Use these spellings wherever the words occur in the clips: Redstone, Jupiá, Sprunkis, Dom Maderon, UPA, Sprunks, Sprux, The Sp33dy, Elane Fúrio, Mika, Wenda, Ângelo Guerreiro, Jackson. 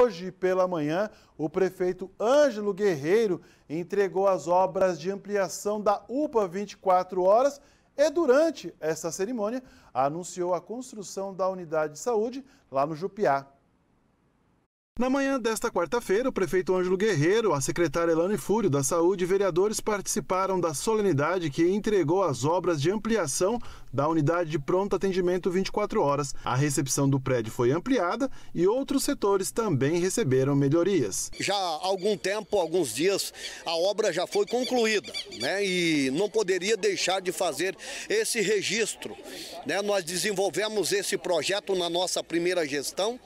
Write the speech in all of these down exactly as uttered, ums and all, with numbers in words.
hoje pela manhã, o prefeito Ângelo Guerreiro entregou as obras de ampliação da U P A vinte e quatro horas e, durante essa cerimônia, anunciou a construção da unidade de saúde lá no Jupiá. Na manhã desta quarta-feira, o prefeito Ângelo Guerreiro, a secretária Elane Fúrio da Saúde e vereadores participaram da solenidade que entregou as obras de ampliação da unidade de pronto atendimento vinte e quatro horas. A recepção do prédio foi ampliada e outros setores também receberam melhorias. Já há algum tempo, alguns dias, a obra já foi concluída, né? E não poderia deixar de fazer esse registro, né? Nós desenvolvemos esse projeto na nossa primeira gestão,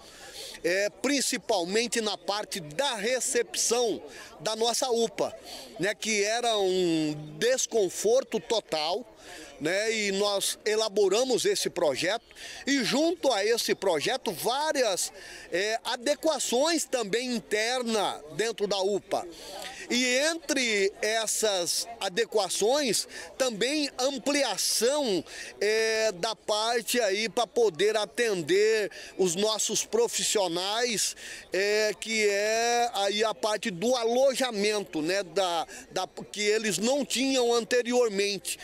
É, principalmente na parte da recepção da nossa U P A, né, que era um desconforto total, né, e nós elaboramos esse projeto e junto a esse projeto várias é, adequações também interna dentro da U P A. E entre essas adequações, também ampliação é, da parte aí para poder atender os nossos profissionais, é, que é aí a parte do alojamento, né, da, da, que eles não tinham anteriormente,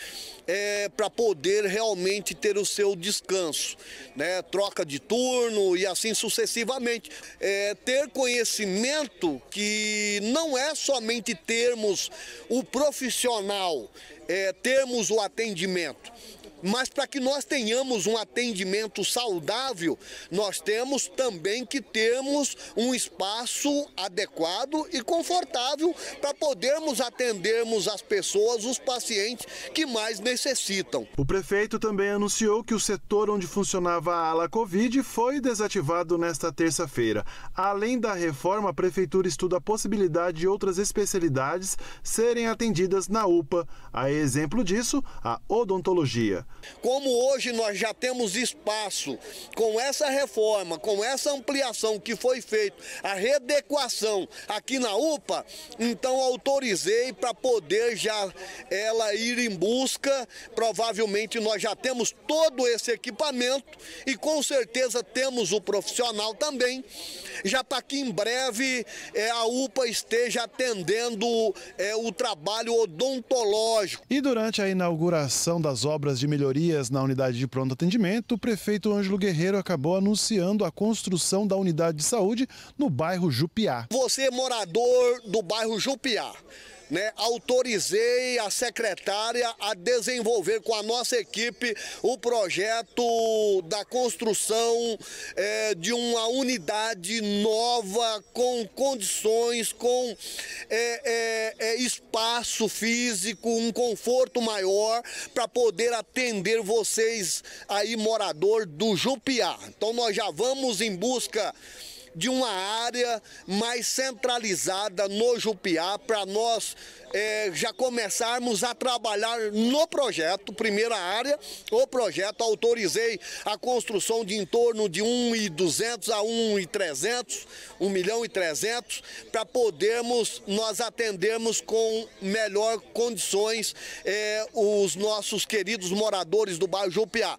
é, para poder realmente ter o seu descanso, né, troca de turno e assim sucessivamente. É, ter conhecimento que não é somente termos o profissional, é, termos o atendimento, mas para que nós tenhamos um atendimento saudável, nós temos também que termos um espaço adequado e confortável para podermos atendermos as pessoas, os pacientes que mais necessitam. O prefeito também anunciou que o setor onde funcionava a ala Covid foi desativado nesta terça-feira. Além da reforma, a prefeitura estuda a possibilidade de outras especialidades serem atendidas na U P A. A exemplo disso, a odontologia. Como hoje nós já temos espaço, com essa reforma, com essa ampliação que foi feita, a readequação aqui na U P A, então autorizei para poder já ela ir em busca. Provavelmente nós já temos todo esse equipamento e com certeza temos o profissional também, já para que em breve é, a U P A esteja atendendo é, o trabalho odontológico. E durante a inauguração das obras de melhoria melhorias na unidade de pronto atendimento, o prefeito Ângelo Guerreiro acabou anunciando a construção da unidade de saúde no bairro Jupiá. Você, morador do bairro Jupiá, né, autorizei a secretária a desenvolver com a nossa equipe o projeto da construção é, de uma unidade nova com condições, com é, é, é, espaço físico, um conforto maior para poder atender vocês aí, morador do Jupiá. Então nós já vamos em busca de uma área mais centralizada no Jupiá para nós é, já começarmos a trabalhar no projeto, primeira área. O projeto, autorizei a construção de em torno de um milhão e duzentos a um milhão e trezentos, um milhão e trezentos, para podermos nós atendermos com melhor condições é, os nossos queridos moradores do bairro Jupiá.